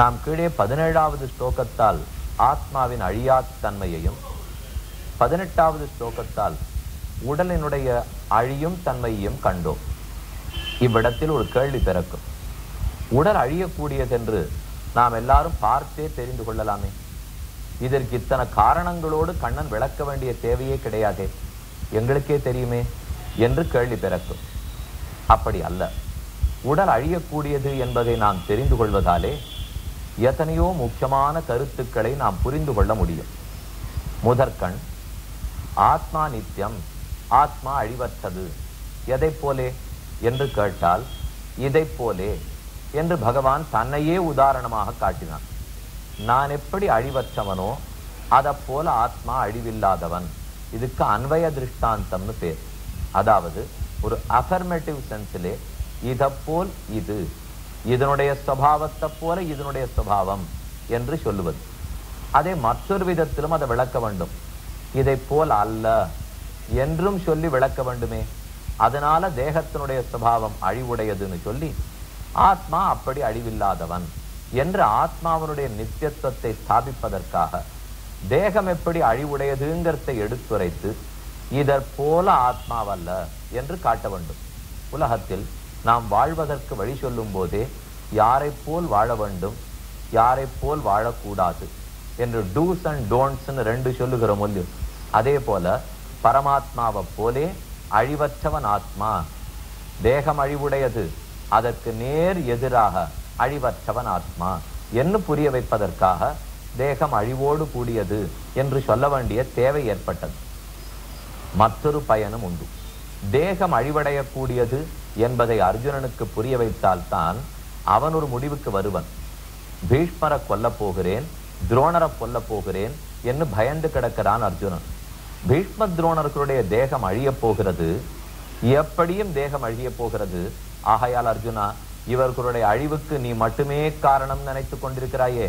நாம் கீழே 17வது ஸ்லோகத்தால் ஆத்மாவின் அழியா தன்மையையும் 18வது ஸ்லோகத்தால் உடலினுடைய அழியும் தன்மையையும் கண்டோம். இவ்விடத்தில் ஒரு கேள்வி பிறக்கும். உடல் அழியக்கூடியதென்று நாம் எல்லாரும் பார்த்தே தெரிந்து கொள்ளலாமே, இதற்கு இத்தனை காரணங்களோடு கண்ணன் விளக்க வேண்டிய தேவையே கிடையாது, எங்களுக்கே தெரியுமே என்று கேள்வி பிறக்கும். அப்படி அல்ல. உடல் அழியக்கூடியது என்பதை நாம் தெரிந்து கொள்வதாலே எத்தனையோ முக்கியமான கருத்துக்களை நாம் புரிந்து கொள்ள முடியும். முதற்கண் ஆத்மா நித்தியம், ஆத்மா அழிவற்றது. எதை போலே என்று கேட்டால் இதை போலே என்று பகவான் தன்னையே உதாரணமாக காட்டினான். நான் எப்படி அழிவற்றவனோ அதை போல ஆத்மா அழிவில்லாதவன். இதுக்கு அன்வய திருஷ்டாந்தம்னு பேர். அதாவது ஒரு அஃபர்மேட்டிவ் சென்ஸிலே இதை போல் இது, இதனுடைய ஸ்வபாவத்தை போல இதனுடைய ஸ்வபாவம் என்று சொல்லுவது. அதை மற்றொரு விதத்திலும் அதை விளக்க வேண்டும். இதை போல் அல்ல என்றும் சொல்லி விளக்க வேண்டுமே. அதனால தேகத்தினுடைய ஸ்வபாவம் அழிவுடையதுன்னு சொல்லி ஆத்மா அப்படி அழிவில்லாதவன் என்று ஆத்மாவனுடைய நித்தியத்துவத்தை ஸ்தாபிப்பதற்காக தேகம் எப்படி அழிவுடையதுங்கிறதை எடுத்துரைத்து இதற்போல ஆத்மாவல்ல என்று காட்ட வேண்டும். உலகத்தில் நாம் வாழ்வதற்கு வழி சொல்லும் போதே யாரை போல் வாழ வேண்டும், யாரை போல் வாழக்கூடாது என்று டூஸ் அண்ட் டோன்ட்ஸ்ன்னு ரெண்டு சொல்லுகிற மொழி. அதே போல பரமாத்மாவை போலே அழிவற்றவன் ஆத்மா. தேகம் அழிவுடையது, அதற்கு நேர் எதிராக அழிவற்றவன் ஆத்மா என்று புரிய வைப்பதற்காக தேகம் அழிவோடு கூடியது என்று சொல்ல வேண்டிய தேவை ஏற்பட்டது. மற்றொரு பயனும் உண்டு. தேகம் அழிவடையக்கூடியது என்பதை அர்ஜுனனுக்கு புரிய வைத்தால்தான் அவன் ஒரு முடிவுக்கு வருவன். பீஷ்மரை கொல்ல போகிறேன், துரோணரை கொல்ல போகிறேன் என்று பயந்து கிடக்கிறான் அர்ஜுனன். பீஷ்ம துரோணர்களுடைய தேகம் அழிய போகிறது, எப்படியும் தேகம் அழிய போகிறது. ஆகையால் அர்ஜுனா, இவர்களுடைய அழிவுக்கு நீ மட்டுமே காரணம் நினைத்து கொண்டிருக்கிறாயே,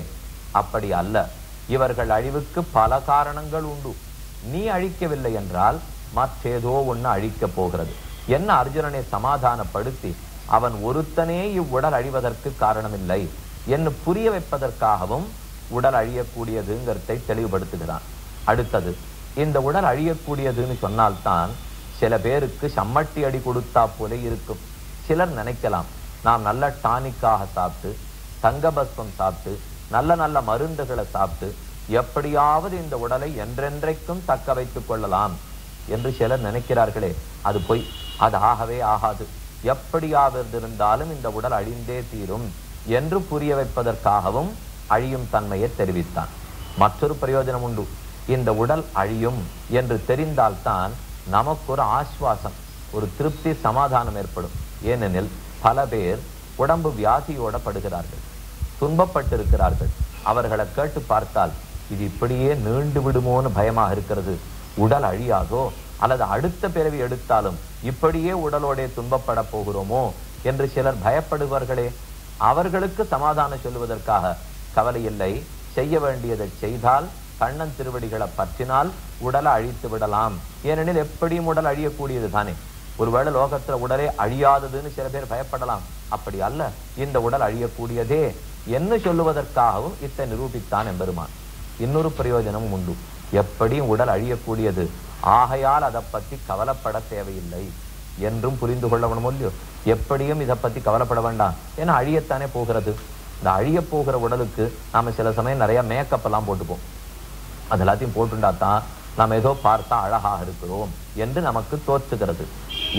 அப்படி அல்ல. இவர்கள் அழிவுக்கு பல காரணங்கள் உண்டு. நீ அழிக்கவில்லை என்றால் மற்றேதோ ஒன்று அழிக்கப் போகிறது என்ன அர்ஜுனனை சமாதானப்படுத்தி அவன் ஒருத்தனே இவ்வுடல் அழிவதற்கு காரணமில்லை என்று புரிய வைப்பதற்காகவும் உடல் அழியக்கூடியதுங்கிறதை தெளிவுபடுத்துகிறான். அடுத்தது, இந்த உடல் அழியக்கூடியதுன்னு சொன்னால்தான் சில பேருக்கு சம்மட்டி அடி கொடுத்தா போல இருக்கும். சிலர் நினைக்கலாம், நாம் நல்ல டானிக்காக சாப்பிட்டு, தங்கபஸ்பம் சாப்பிட்டு, நல்ல நல்ல மருந்துகளை சாப்பிட்டு எப்படியாவது இந்த உடலை என்றென்றைக்கும் தக்க வைத்துக் கொள்ளலாம் என்று சிலர் நினைக்கிறார்களே, அது போய் அது ஆகவே ஆகாது. எப்படியாவது இருந்தாலும் இந்த உடல் அழிந்தே தீரும் என்று புரிய வைப்பதற்காகவும் அழியும் தன்மையை தெரிவித்தான். மற்றொரு பிரயோஜனம் உண்டு. இந்த உடல் அழியும் என்று தெரிந்தால்தான் நமக்கு ஒரு ஆஸ்வாசம், ஒரு திருப்தி, சமாதானம் ஏற்படும். ஏனெனில் பல பேர் உடம்பு வியாதியோட படுகிறார்கள், துன்பப்பட்டிருக்கிறார்கள். அவர்களை கேட்டு பார்த்தால் இது இப்படியே நீண்டு விடுமோன்னு பயமாக இருக்கிறது, உடல் அழியாதோ அல்லது அடுத்த பிறவி எடுத்தாலும் இப்படியே உடலோடே துன்பப்பட போகிறோமோ என்று சிலர் பயப்படுவார்களே, அவர்களுக்கு சமாதானம் சொல்லுவதற்காக கவலையில்லை, செய்ய வேண்டியதை செய்தால், கண்ணன் திருவடிகளை பற்றினால் உடலை அழித்து விடலாம். ஏனெனில் எப்படியும் உடல் அழியக்கூடியது தானே. ஒருவேளை லோகத்துல உடலே அழியாததுன்னு சில பேர் பயப்படலாம், அப்படி அல்ல, இந்த உடல் அழியக்கூடியதே என்று சொல்லுவதற்காகவும் இத்தை நிரூபித்தான் எம்பெருமான். இன்னொரு பிரயோஜனமும் உண்டு. எப்படியும் உடல் அழியக்கூடியது, ஆகையால் அதை பற்றி கவலைப்பட தேவையில்லை என்றும் புரிந்து கொள்ளவனும் இல்லையோ. எப்படியும் இதை பற்றி கவலைப்பட வேண்டாம், ஏன்னா அழியத்தானே போகிறது. இந்த அழிய போகிற உடலுக்கு நாம் சில சமயம் நிறைய மேக்கப் எல்லாம் போட்டுப்போம். அது எல்லாத்தையும் போட்டுண்டாத்தான் நாம் ஏதோ பார்த்தா அழகாக இருக்கிறோம் என்று நமக்கு தோற்றுகிறது.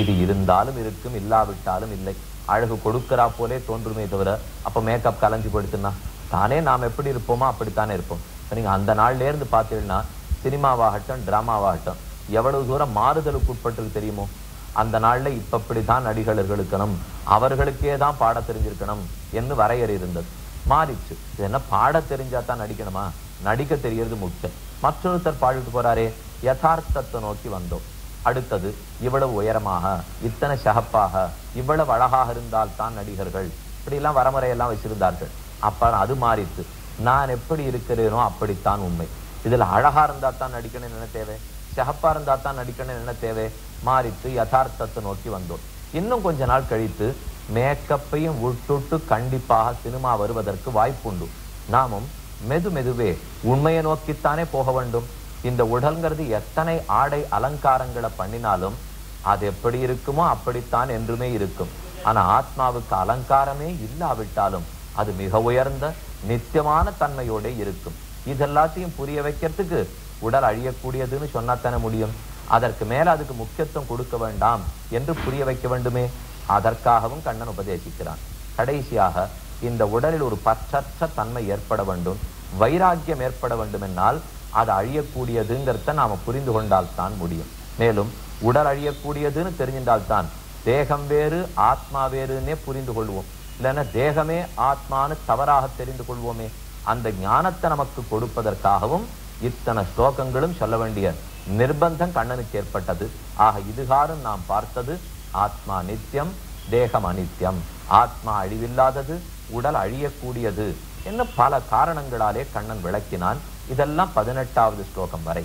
இது இருந்தாலும் இருக்கும், இல்லாவிட்டாலும் இல்லை. அழகு கொடுக்கிறா போலே தோன்றுமே தவிர, அப்போ மேக்கப் கலைஞ்சு போயிடுச்சுன்னா தானே நாம் எப்படி இருப்போமோ அப்படித்தானே இருப்போம். நீங்கள் அந்த நாள்லேருந்து பார்த்தீங்கன்னா சினிமாவாகட்டும் ட்ராமாவாகட்டும் எவ்வளவு தூரம் மாறுதலுக்கு உட்பட்டு தெரியுமோ. அந்த நாளில் இப்போ இப்படி தான் நடிகர்கள் இருக்கணும், அவர்களுக்கே தான் பாட தெரிஞ்சிருக்கணும் என்று வரையறை இருந்தது, மாறிச்சு. இது என்ன, பாட தெரிஞ்சால் தான் நடிக்கணுமா? நடிக்க தெரியறது முக்கியம். மற்றொருத்தர் பாடிட்டு போகிறாரே, யதார்த்தத்தை நோக்கி வந்தோம். அடுத்தது, இவ்வளவு உயரமாக, இத்தனை சகப்பாக, இவ்வளவு அழகாக இருந்தால்தான் நடிகர்கள், இப்படிலாம் வரமுறையெல்லாம் வச்சிருந்தார்கள். அப்புறம் அது மாறித்து, நான் எப்படி இருக்கிறேனோ அப்படித்தான் உண்மை. இதில் அழகா இருந்தா தான் நடிக்கணும் என்ன தேவை, சகப்பா இருந்தா தான் நடிக்கணும் என்ன தேவை, மாறித்து யதார்த்தத்தை நோக்கி வந்தோம். இன்னும் கொஞ்ச நாள் கழித்து மேக்கப்பையும் உட்டொட்டு கண்டிப்பாக சினிமா வருவதற்கு வாய்ப்புண்டு. நாமும் மெது மெதுவே உண்மையை நோக்கித்தானே போக வேண்டும். இந்த உடல்ங்கிறது எத்தனை ஆடை அலங்காரங்களை பண்ணினாலும் அது எப்படி இருக்குமோ அப்படித்தான் என்றுமே இருக்கும். ஆனா ஆத்மாவுக்கு அலங்காரமே இல்லாவிட்டாலும் அது மிக உயர்ந்த நித்தியமான தன்மையோட இருக்கும். இதெல்லாத்தையும் புரிய வைக்கிறதுக்கு உடல் அழியக்கூடியதுன்னு சொன்னாத்தானே முடியும். அதற்கு மேல அதுக்கு முக்கியத்துவம் கொடுக்க வேண்டாம் என்று புரிய வைக்க வேண்டுமே. அதற்காகவும் கண்ணன் உபதேசிக்கிறான். கடைசியாக இந்த உடலில் ஒரு பற்றற்ற தன்மை ஏற்பட வேண்டும், வைராக்கியம் ஏற்பட வேண்டும் என்னால் அது அழியக்கூடியதுங்கிறத நாம் புரிந்து கொண்டால்தான் முடியும். மேலும் உடல் அழியக்கூடியதுன்னு தெரிஞ்சின்றால்தான் தேகம் வேறு ஆத்மா வேறுன்னே புரிந்து கொள்வோம். இல்லைன்னா தேகமே ஆத்மானு தவறாக தெரிந்து கொள்வோமே. அந்த ஞானத்தை நமக்கு கொடுப்பதற்காகவும் இத்தனை ஸ்லோகங்களும் சொல்ல வேண்டிய நிர்பந்தம் கண்ணனுக்கு ஏற்பட்டது. ஆக இதுகாரும் நாம் பார்த்தது ஆத்மா நித்தியம், தேகம் அநித்தியம், ஆத்மா அழிவில்லாதது, உடல் அழியக்கூடியது என்ன பல காரணங்களாலே கண்ணன் விளக்கினான். இதெல்லாம் 18வது ஸ்லோகம் வரை.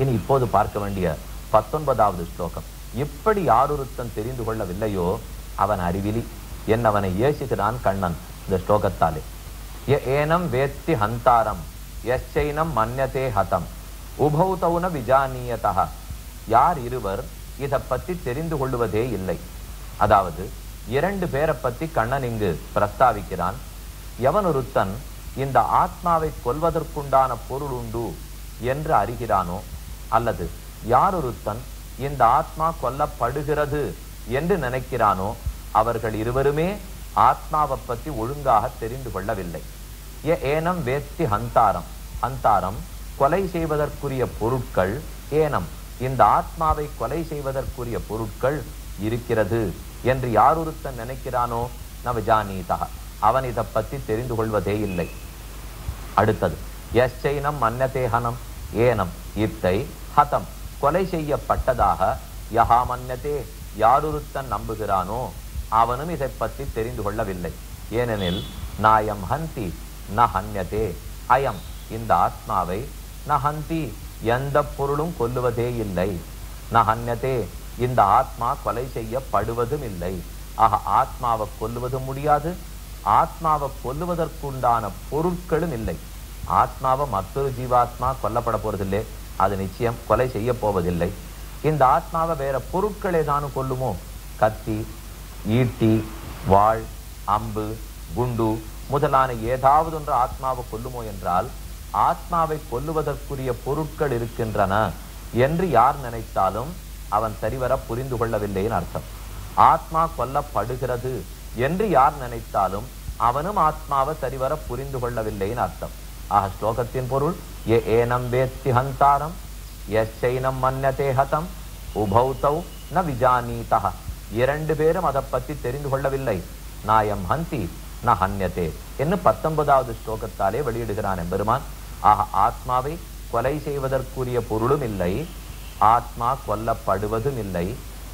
இனி இப்போது பார்க்க வேண்டிய 19வது ஸ்லோகம். எப்படி யாரொருத்தன் தெரிந்து கொள்ளவில்லையோ அவன் அறிவிலி என்னவனை ஏசுகிறான் கண்ணன் இந்த ஸ்லோகத்தாலே. ஏனம் வேத்தி ஹந்தாரம் எச்சைனம் மன்யதே ஹதம் உபௌதௌன விஜானியதா. யார் இருவர் இதை பற்றி தெரிந்து கொள்வதே இல்லை. அதாவது இரண்டு பேரை பற்றி கண்ணன் இங்கு பிரஸ்தாவிக்கிறான். எவனொருத்தன் இந்த ஆத்மாவை கொல்வதற்குண்டான பொருள் உண்டு என்று அறிகிறானோ, அல்லது யாரொருத்தன் இந்த ஆத்மா கொல்லப்படுகிறது என்று நினைக்கிறானோ, அவர்கள் இருவருமே ஆத்மாவை பற்றி ஒழுங்காக தெரிந்து கொள்ளவில்லை. ஏனம் வேத்தி ஹந்தாரம். ஹந்தாரம் கொலை செய்வதற்குரிய பொருட்கள், ஏனம் இந்த ஆத்மாவை கொலை செய்வதற்குரிய பொருட்கள் இருக்கிறது என்று யாரொருத்தன் நினைக்கிறானோ நவஜானீதா, அவன் இதை பற்றி தெரிந்து கொள்வதே இல்லை. அடுத்தது யஸ்சைனம் மன்னதேஹனம் ஏனம் இத்தை ஹதம் கொலை செய்யப்பட்டதாக யஹா மன்னதே யாரொருத்தன் நம்புகிறானோ அவனும் இதை பற்றி தெரிந்து கொள்ளவில்லை. ஏனெனில் நாயம் ஹந்தி ந ஹன்யதே அயம் இந்த ஆத்மாவை ந ஹந்தி எந்த பொருளும் கொல்லுவதே இல்லை, ந ஹன்யதே இந்த ஆத்மா கொலை செய்யப்படுவதும் இல்லை. ஆக ஆத்மாவை கொல்லுவதும் முடியாது, ஆத்மாவை கொல்லுவதற்குண்டான பொருட்களும் இல்லை. ஆத்மாவை மற்றொரு ஜீவாத்மா கொல்லப்பட போறதில்லை, அது நிச்சயம் கொலை செய்ய போவதில்லை. இந்த ஆத்மாவை வேற பொருட்களை தானும் கொல்லுமோ, கத்தி ஈட்டி வாள் அம்பு குண்டு முதலான ஏதாவது ஒன்று ஆத்மாவை கொல்லுமோ என்றால் ஆத்மாவை கொல்லுவதற்குரிய பொருட்கள் இருக்கின்றன என்று யார் நினைத்தாலும் அவன் சரிவர புரிந்து கொள்ளவில்லைன்னு அர்த்தம். ஆத்மா கொல்லப்படுகிறது என்று யார் நினைத்தாலும் அவனும் ஆத்மாவை சரிவர புரிந்து கொள்ளவில்லைன்னு அர்த்தம். ஆக ஸ்லோகத்தின் பொருள் ஏனம் வேத்தி ஹந்தாரம் எச்சைனம் மன்னதே ஹதம் உபௌதௌ ந விஜானீதா. இரண்டு பேரும் அதை பற்றி தெரிந்து கொள்ளவில்லை. நாயம் ஹந்தி ந ஹன்யதே என்று 19வது ஸ்லோகத்தாலே வெளியிடுகிறான் எம்பெருமான். ஆக ஆத்மாவை கொலை செய்வதற்குரிய பொருளும் இல்லை, ஆத்மா கொல்லப்படுவதும் இல்லை,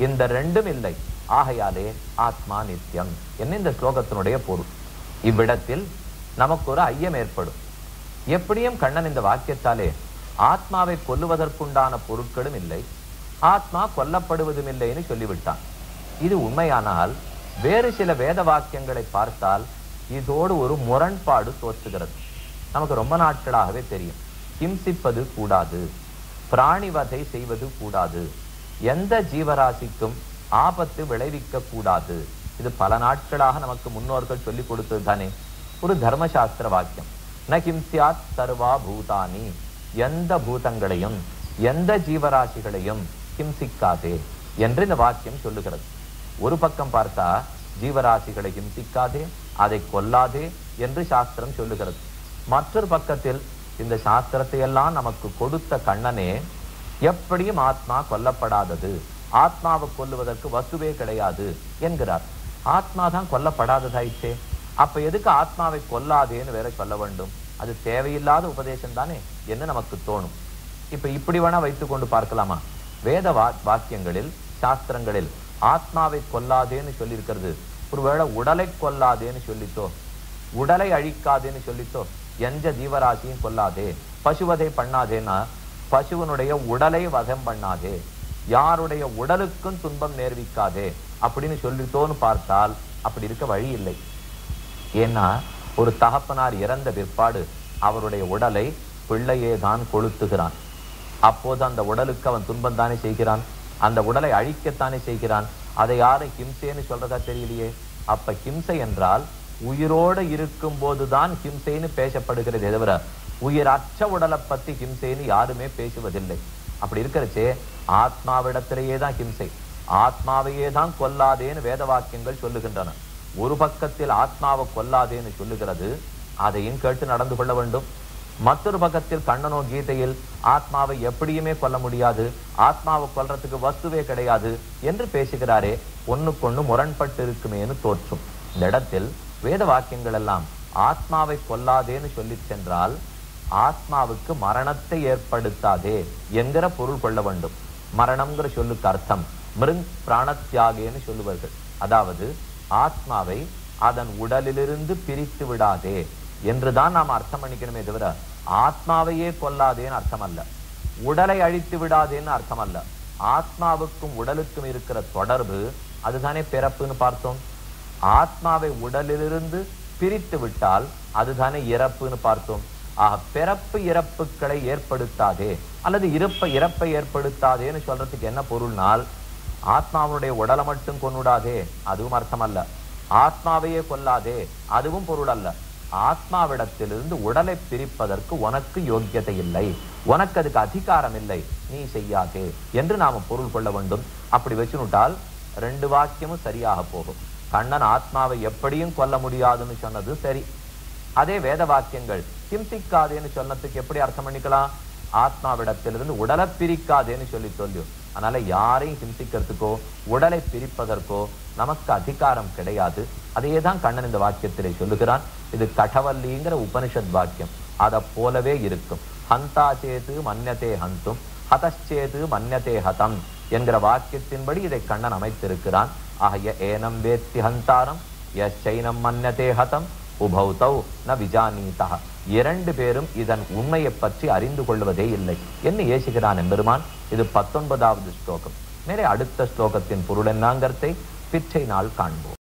இந்த ரெண்டும் இல்லை. ஆகையாலே ஆத்மா நித்தியம் என்ன இந்த ஸ்லோகத்தினுடைய பொருள். இவ்விடத்தில் நமக்கு ஒரு ஐயம் ஏற்படும். எப்படியும் கண்ணன் இந்த வாக்கியத்தாலே ஆத்மாவை கொல்லுவதற்குண்டான பொருட்களும் இல்லை, ஆத்மா கொல்லப்படுவதும் இல்லைன்னு சொல்லிவிட்டான். இது உண்மையானால் வேறு சில வேத வாக்கியங்களை பார்த்தால் இதோடு ஒரு முரண்பாடு தோற்றுகிறது. நமக்கு ரொம்ப நாட்களாகவே தெரியும், ஹிம்சிப்பது கூடாது, பிராணிவதை செய்வது கூடாது, எந்த ஜீவராசிக்கும் ஆபத்து விளைவிக்க கூடாது. இது பல நாட்களாக நமக்கு முன்னோர்கள் சொல்லிக் கொடுத்தது தானே, ஒரு தர்மசாஸ்திர வாக்கியம். ந ஹிம்சியாத் சர்வா பூதானி எந்த பூதங்களையும் எந்த ஜீவராசிகளையும் ஹிம்சிக்காதே என்று இந்த வாக்கியம் சொல்லுகிறது. ஒரு பக்கம் பார்த்தா ஜீவராசிகளை ஹிம்சிக்காதே, அதை கொல்லாதே என்று சாஸ்திரம் சொல்லுகிறது. மற்றொரு பக்கத்தில் இந்த சாஸ்திரத்தை எல்லாம் நமக்கு கொடுத்த கண்ணனே எப்படியும் ஆத்மா கொல்லப்படாதது, ஆத்மாவை கொல்லுவதற்கு வசுவே கிடையாது என்கிறார். ஆத்மா தான் கொல்லப்படாததாயிச்சே, அப்ப எதுக்கு ஆத்மாவை கொல்லாதேன்னு வேற சொல்ல வேண்டும்? அது தேவையில்லாத உபதேசம் தானே என்று நமக்கு தோணும். இப்ப இப்படி வேணா வைத்து கொண்டு பார்க்கலாமா? வேத வாக்கியங்களில் சாஸ்திரங்களில் ஆத்மாவை கொல்லாதேன்னு சொல்லியிருக்கிறது. ஒருவேளை உடலை கொல்லாதேன்னு சொல்லித்தோ, உடலை அழிக்காதேன்னு சொல்லித்தோ, எந்த ஜீவராசியும் கொல்லாதே, பசுவதை பண்ணாதேன்னா பசுவனுடைய உடலை வதம் பண்ணாதே, யாருடைய உடலுக்கும் துன்பம் நேர்விக்காதே அப்படின்னு சொல்லித்தோன்னு பார்த்தால் அப்படி இருக்க வழி இல்லை. ஏன்னா ஒரு தகப்பனார் இறந்த பிற்பாடு அவருடைய உடலை பிள்ளையே தான் கொளுத்துகிறான். அப்போது அந்த உடலுக்கு அவன் துன்பம் தானே செய்கிறான், அந்த உடலை அழிக்கத்தானே செய்கிறான். அதை யாரை ஹிம்சைன்னு சொல்றதா தெரியலையே. அப்ப ஹிம்சை என்றால் உயிரோடு இருக்கும் போதுதான் ஹிம்சைன்னு பேசப்படுகிறது, தவிர உயிர் அச்ச உடலை பத்தி ஹிம்சைன்னு யாருமே பேசுவதில்லை. அப்படி இருக்கிறச்சே ஆத்மாவிடத்திலேயே தான் ஹிம்சை. ஆத்மாவையே தான் கொல்லாதேன்னு வேத வாக்கியங்கள் சொல்லுகின்றன. ஒரு பக்கத்தில் ஆத்மாவை கொல்லாதேன்னு சொல்லுகிறது, அதையும் கேட்டு நடந்து கொள்ள வேண்டும். மற்றொரு பக்கத்தில் கண்ணனோ கீதையில் ஆத்மாவை எப்படியுமே கொல்ல முடியாது, ஆத்மாவை கொல்றதுக்கு வஸ்துவே கிடையாது என்று பேசுகிறாரே, ஒன்னுக்கொன்னு முரண்பட்டு இருக்குமேன்னு தோற்றும். இந்த இடத்தில் வேத வாக்கியங்கள் எல்லாம் ஆத்மாவை கொல்லாதேன்னு சொல்லி சென்றால் ஆத்மாவுக்கு மரணத்தை ஏற்படுத்தாதே என்கிற பொருள் கொள்ள வேண்டும். மரணம்ங்கிற சொல்லுக்கு அர்த்தம் மிருங் பிராணத்தியாகேன்னு சொல்லுவார்கள். அதாவது ஆத்மாவை அதன் உடலிலிருந்து பிரித்து விடாதே என்றுதான் நாம் அர்த்தம் பண்ணிக்கணுமே தவிர ஆத்மாவையே கொல்லாதேன்னு அர்த்தம் அல்ல, உடலை அழித்து விடாதேன்னு அர்த்தம் அல்ல. ஆத்மாவுக்கும் உடலுக்கும் இருக்கிற தொடர்பு அதுதானே பிறப்புன்னு பார்த்தோம். ஆத்மாவை உடலிலிருந்து பிரித்து விட்டால் அதுதானே இறப்புன்னு பார்த்தோம். ஆக பிறப்பு இறப்புகளை ஏற்படுத்தாதே அல்லது இறப்பை ஏற்படுத்தாதேன்னு சொல்றதுக்கு என்ன பொருள்னால் ஆத்மாவுடைய உடலை மட்டும் கொண்டுடாதே, அதுவும் அர்த்தம் அல்ல. ஆத்மாவையே கொல்லாதே, அதுவும் பொருள் அல்ல. ஆத்மாவிடத்திலிருந்து உடலை பிரிப்பதற்கு உனக்கு யோக்கியதை இல்லை, உனக்கு அதுக்கு அதிகாரம் இல்லை, நீ செய்யாதே என்று நாம பொருள் கொள்ள வேண்டும். அப்படி வச்சுட்டால் ரெண்டு வாக்கியமும் சரியாக போகும். கண்ணன் ஆத்மாவை எப்படியும் கொல்ல முடியாதுன்னு சொன்னது சரி. அதே வேத வாக்கியங்கள் ஹிம்சிக்காதேன்னு சொன்னதுக்கு எப்படி அர்த்தம் பண்ணிக்கலாம்? ஆத்மாவிடத்திலிருந்து உடலை பிரிக்காதேன்னு சொல்லி சொல்லியும். அதனால யாரையும் ஹிம்சிக்கிறதுக்கோ உடலை பிரிப்பதற்கோ நமக்கு அதிகாரம் கிடையாது. அதையே தான் கண்ணன் இந்த வாக்கியத்திலே சொல்லுகிறான். இது கடவல்லிங்கிற உபனிஷத் வாக்கியம், அதை போலவே இருக்கும். ஹந்தா சேது மன்யதே ஹந்தும் ஹதச்சேது மன்யதே ஹதம் என்கிற வாக்கியத்தின்படி இதை கண்ணன் அமைத்திருக்கிறான். ஆக ஏனம் வேத்தி ஹந்தாரம் எஸ் சைனம் மன்யதே ஹதம் உபௌதௌ ந விஜானீதா. இரண்டு பேரும் இதன் உண்மையை பற்றி அறிந்து கொள்வதே இல்லை என்ன ஏசுகிறான் எம்பெருமான். இது 19வது ஸ்லோகம். மேலே அடுத்த ஸ்லோகத்தின் பொருள் என்னங்கிறதை பிற்றை நாள் காண்போம்.